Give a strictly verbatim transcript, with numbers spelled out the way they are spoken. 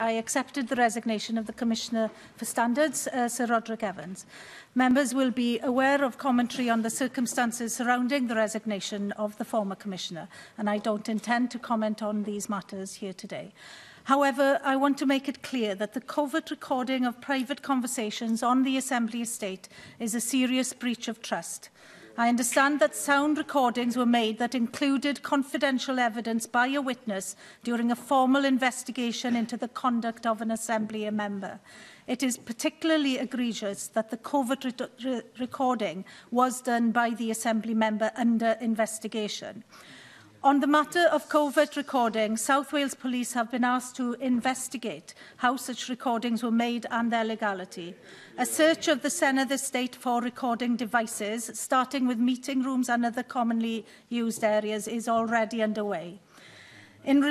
I accepted the resignation of the Commissioner for Standards, uh, Sir Roderick Evans. Members will be aware of commentary on the circumstances surrounding the resignation of the former Commissioner, and I don't intend to comment on these matters here today. However, I want to make it clear that the covert recording of private conversations on the Assembly estate is a serious breach of trust. I understand that sound recordings were made that included confidential evidence by a witness during a formal investigation into the conduct of an Assembly member. It is particularly egregious that the covert re re recording was done by the Assembly member under investigation. On the matter of covert recording, South Wales Police have been asked to investigate how such recordings were made and their legality. A search of the Senedd estate for recording devices, starting with meeting rooms and other commonly used areas, is already underway. In